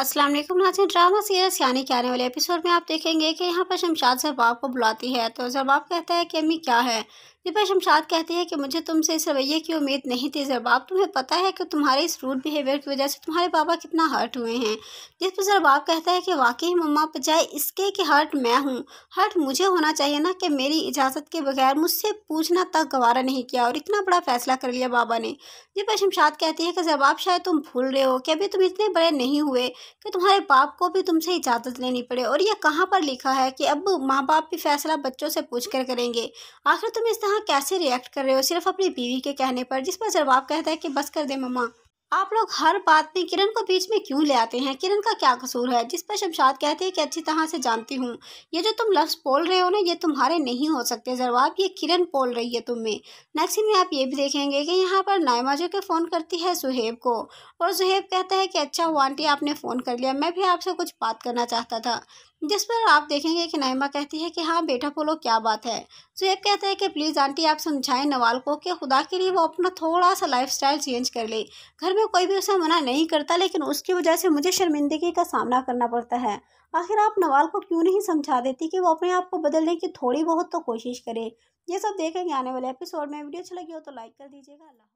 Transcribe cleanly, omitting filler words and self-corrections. अस्सलाम वालेकुम नाज़रीन, ड्रामा सीरियल सियाने के आने वाले एपिसोड में आप देखेंगे कि यहाँ पर शमशाद सरबाब को बुलाती है तो सरबाब कहता है कि अम्मी क्या है। ये पर शमशाद कहती है कि मुझे तुमसे इस रवैये की उम्मीद नहीं थी सरबाब, तुम्हें पता है कि तुम्हारे इस रूड बिहेवियर की वजह से तुम्हारे पापा कितना हर्ट हुए हैं। जिस पर सरबाब कहता है कि वाकई मम्मा बजाय इसके कि हर्ट मैं हूँ, हर्ट मुझे होना चाहिए ना कि मेरी इजाज़त के बगैर मुझसे पूछना तक गवारा नहीं किया और इतना बड़ा फैसला कर लिया बाबा ने। ये पर शमशाद कहती है कि सरबाब शायद तुम भूल रहे हो कि अभी तुम इतने बड़े नहीं हुए कि तुम्हारे बाप को भी तुमसे इजाज़त लेनी पड़े और यह कहाँ पर लिखा है कि अब माँ बाप भी फैसला बच्चों से पूछ कर करेंगे। आखिर तुम इस तरह कैसे रिएक्ट कर रहे हो सिर्फ अपनी बीवी के कहने पर। जिस पर जवाब कहता है कि बस कर दे मम्मा, आप लोग हर बात में किरण को बीच में क्यों ले आते हैं, किरण का क्या कसूर है। जिस पर शमशाद कहते हैं कि अच्छी तरह से जानती हूँ ये जो तुम लफ्ज़ बोल रहे हो ना ये तुम्हारे नहीं हो सकते जरबाब, ये किरण बोल रही है तुम में। नेक्स्ट में आप ये भी देखेंगे कि यहाँ पर नायमा जो के फ़ोन करती है सुहेब को और सुहेब कहता है कि अच्छा हुआ आंटी आपने फ़ोन कर लिया, मैं भी आपसे कुछ बात करना चाहता था। जिस पर आप देखेंगे कि नायमा कहती है कि हाँ बेटा बोलो क्या बात है। सुहेब कहता है कि प्लीज़ आंटी आप समझाएं नवाल को कि खुदा के लिए वो अपना थोड़ा सा लाइफस्टाइल चेंज कर ले, घर में कोई भी उसे मना नहीं करता लेकिन उसकी वजह से मुझे शर्मिंदगी का सामना करना पड़ता है। आखिर आप नवाल को क्यों नहीं समझा देती कि वो अपने आप को बदलने की थोड़ी बहुत तो कोशिश करे। ये सब देखेंगे आने वाले एपिसोड में। वीडियो अच्छी लगी हो तो लाइक कर दीजिएगा।